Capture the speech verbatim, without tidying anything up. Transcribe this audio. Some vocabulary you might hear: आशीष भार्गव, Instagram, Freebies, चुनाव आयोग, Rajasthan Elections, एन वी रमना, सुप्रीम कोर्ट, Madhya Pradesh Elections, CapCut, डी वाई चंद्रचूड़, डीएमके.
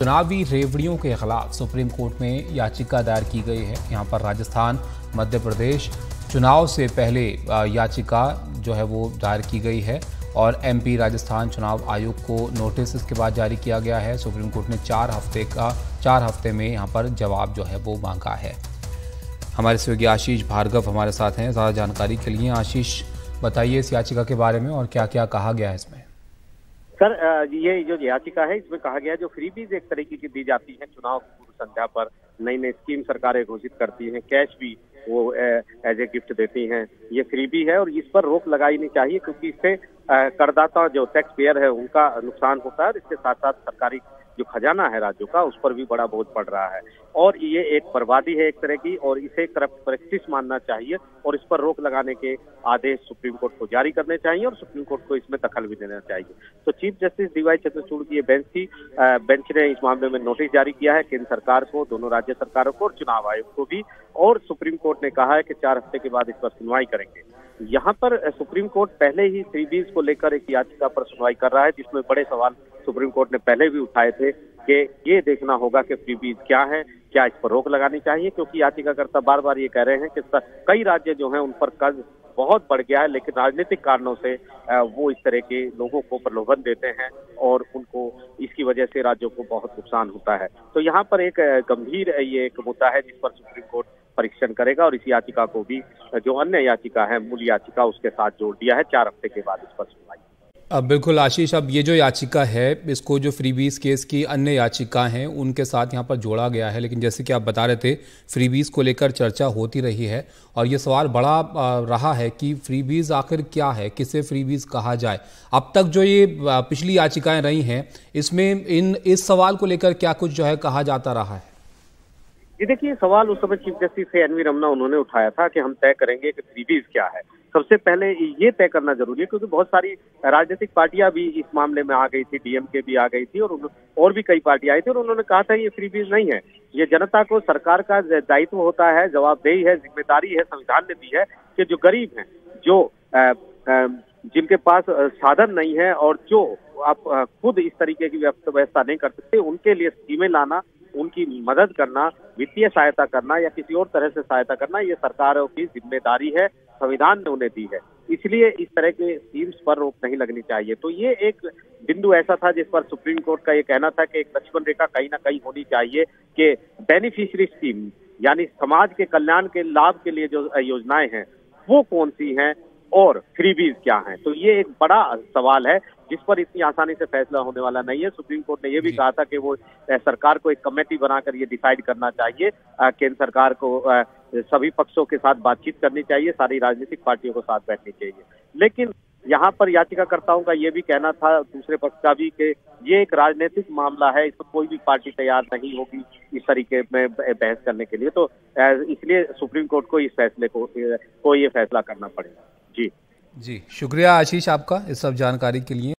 चुनावी रेवड़ियों के खिलाफ सुप्रीम कोर्ट में याचिका दायर की गई है। यहाँ पर राजस्थान, मध्य प्रदेश चुनाव से पहले याचिका जो है वो दायर की गई है और एमपी राजस्थान चुनाव आयोग को नोटिस इसके बाद जारी किया गया है। सुप्रीम कोर्ट ने चार हफ्ते का चार हफ्ते में यहाँ पर जवाब जो है वो मांगा है। हमारे सहयोगी आशीष भार्गव हमारे साथ हैं ज़्यादा जानकारी के लिए। आशीष, बताइए इस याचिका के बारे में और क्या क्या कहा गया है इसमें। सर, ये जो याचिका है इसमें कहा गया जो फ्रीबीज एक तरीके की दी जाती है चुनाव की पूर्व संध्या पर, नई नई स्कीम सरकारें घोषित करती हैं, कैश भी वो एज ए गिफ्ट देती हैं, ये फ्रीबी है और इस पर रोक लगानी चाहिए क्योंकि इससे करदाता जो टैक्स पेयर है उनका नुकसान होता है और इसके साथ साथ सरकारी जो खजाना है राज्यों का उस पर भी बड़ा बोझ पड़ रहा है और ये एक बर्बादी है एक तरह की और इसे करप्ट प्रैक्टिस मानना चाहिए और इस पर रोक लगाने के आदेश सुप्रीम कोर्ट को जारी करने चाहिए और सुप्रीम कोर्ट को इसमें दखल भी देना चाहिए। तो chief justice डी वाई चंद्रचूड़ की ये बेंच थी, बेंच ने इस मामले में नोटिस जारी किया है केंद्र सरकार को, दोनों राज्य सरकारों को और चुनाव आयोग को भी और सुप्रीम कोर्ट ने कहा है कि चार हफ्ते के बाद इस पर सुनवाई करेंगे। यहाँ पर सुप्रीम कोर्ट पहले ही फ्रीबीज को लेकर एक याचिका पर सुनवाई कर रहा है जिसमें बड़े सवाल सुप्रीम कोर्ट ने पहले भी उठाए थे कि ये देखना होगा कि फ्रीबीज क्या है, क्या इस पर रोक लगानी चाहिए क्योंकि याचिकाकर्ता बार बार ये कह रहे हैं कि कई राज्य जो हैं उन पर कर्ज बहुत बढ़ गया है लेकिन राजनीतिक कारणों से वो इस तरह के लोगों को प्रलोभन देते हैं और उनको इसकी वजह से राज्यों को बहुत नुकसान होता है। तो यहाँ पर एक गंभीर ये एक मुद्दा है जिस पर सुप्रीम कोर्ट परीक्षण करेगा और इस याचिका को भी जो अन्य याचिका है मूल याचिका उसके साथ जोड़ दिया है। चार हफ्ते के बाद इस पर सुनवाई। अब बिल्कुल आशीष, अब ये जो याचिका है इसको जो फ्रीबीज केस की अन्य याचिका हैं उनके साथ यहाँ पर जोड़ा गया है लेकिन जैसे कि आप बता रहे थे फ्रीबीज को लेकर चर्चा होती रही है और ये सवाल बड़ा रहा है कि फ्रीबीज आखिर क्या है, किसे फ्रीबीज कहा जाए। अब तक जो ये पिछली याचिकाएं रही हैं इसमें इन इस सवाल को लेकर क्या कुछ जो है कहा जाता रहा है? ये देखिए सवाल उस समय chief justice एन वी रमना उन्होंने उठाया था कि हम तय करेंगे कि फ्रीबीज क्या है। सबसे पहले ये तय करना जरूरी है क्योंकि बहुत सारी राजनीतिक पार्टियां भी इस मामले में आ गई थी, डीएमके भी आ गई थी और और भी कई पार्टियां आई थी और उन्होंने कहा था ये फ्रीबीज नहीं है, ये जनता को सरकार का दायित्व होता है, जवाबदेही है, जिम्मेदारी है संविधान ने दी है कि जो गरीब हैं, जो आ, आ, जिनके पास साधन नहीं है और जो आप खुद इस तरीके की व्यवस्था नहीं कर सकते उनके लिए स्कीमें लाना, उनकी मदद करना, वित्तीय सहायता करना या किसी और तरह से सहायता करना ये सरकारों की जिम्मेदारी है, संविधान ने उन्हें दी है, इसलिए इस तरह के स्कीम्स पर रोक नहीं लगनी चाहिए। तो ये एक बिंदु ऐसा था जिस पर सुप्रीम कोर्ट का ये कहना था कि एक लक्ष्मण रेखा कहीं ना कहीं होनी चाहिए कि बेनिफिशियरी स्कीम यानी समाज के कल्याण के लाभ के लिए जो योजनाएं हैं वो कौन सी हैं और फ्रीबीज क्या है। तो ये एक बड़ा सवाल है जिस पर इतनी आसानी से फैसला होने वाला नहीं है। सुप्रीम कोर्ट ने ये भी कहा था कि वो सरकार को एक कमेटी बनाकर ये डिसाइड करना चाहिए, केंद्र सरकार को आ, सभी पक्षों के साथ बातचीत करनी चाहिए, सारी राजनीतिक पार्टियों के साथ बैठनी चाहिए। लेकिन यहाँ पर याचिकाकर्ताओं का ये भी कहना था, दूसरे पक्ष का भी, कि ये एक राजनीतिक मामला है, इस पर कोई भी पार्टी तैयार नहीं होगी इस तरीके में बहस करने के लिए, तो इसलिए सुप्रीम कोर्ट को इस फैसले को को ये फैसला करना पड़ेगा। जी जी शुक्रिया आशीष आपका इस सब जानकारी के लिए।